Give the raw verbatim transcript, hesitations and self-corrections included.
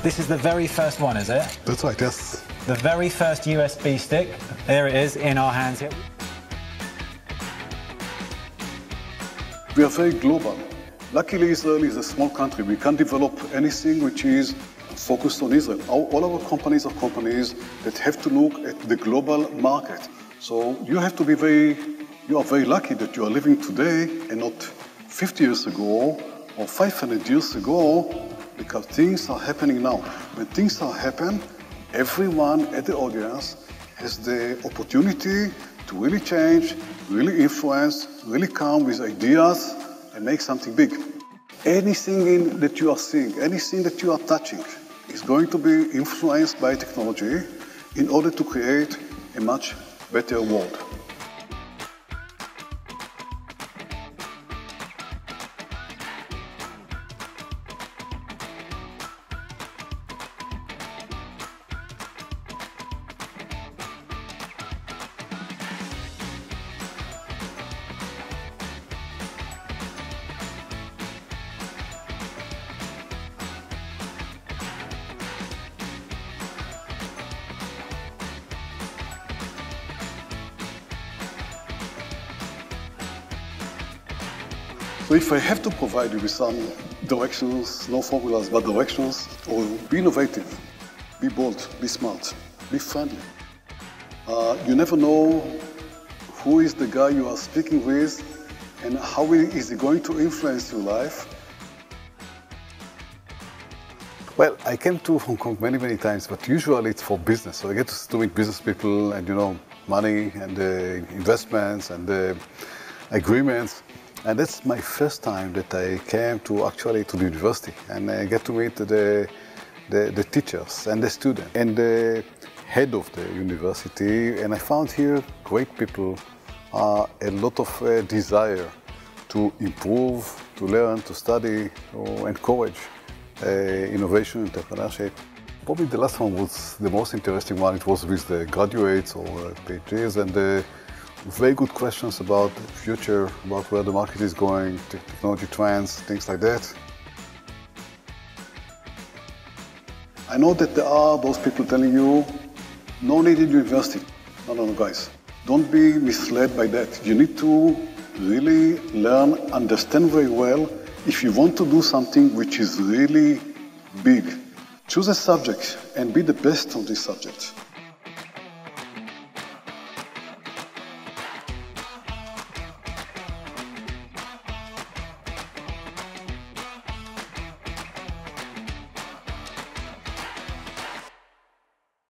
This is the very first one, is it? That's right, yes. The very first U S B stick. There it is in our hands here. We are very global. Luckily, Israel is a small country. We can't develop anything which is focused on Israel. All our companies are companies that have to look at the global market. So you have to be very, you are very lucky that you are living today and not fifty years ago or five hundred years ago, because things are happening now. When things are happen, everyone at the audience has the opportunity to really change, really influence, really come with ideas and make something big. Anything in, that you are seeing, anything that you are touching is going to be influenced by technology in order to create a much better world. So if I have to provide you with some directions, no formulas, but directions, or be innovative, be bold, be smart, be friendly. Uh, you never know who is the guy you are speaking with and how is he going to influence your life. Well, I came to Hong Kong many, many times, but usually it's for business. So I get to meet business people and, you know, money and uh, investments and uh, agreements. And that's my first time that I came to actually to the university, and I get to meet the, the, the teachers and the students and the head of the university. And I found here great people, uh, a lot of uh, desire to improve, to learn, to study, to encourage uh, innovation and entrepreneurship. Probably the last one was the most interesting one. It was with the graduates or uh, PhDs and the uh, very good questions about the future, about where the market is going, technology trends, things like that. I know that there are those people telling you, no need in university. No, no, no, guys. Don't be misled by that. You need to really learn, understand very well if you want to do something which is really big. Choose a subject and be the best on this subject.